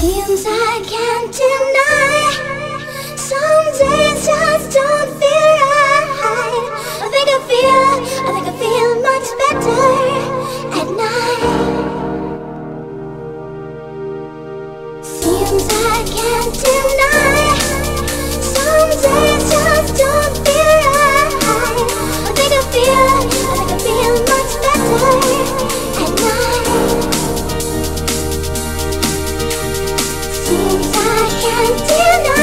Feelings I can't deny. Some days just don't feel right. I think I feel much better at night. Feelings I can't deny. Some days just don't feel right. I think I feel much better at night. Things I can't deny.